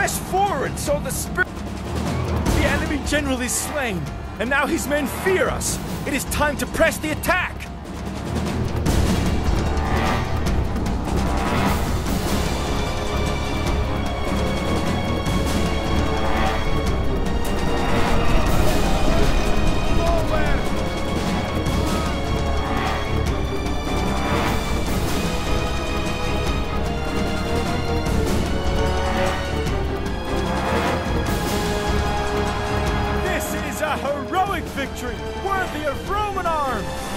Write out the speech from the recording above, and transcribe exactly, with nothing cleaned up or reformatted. press forward so the spirit the enemy general is slain, and now his men fear us. It is time to press the attack. Victory worthy of Roman arms!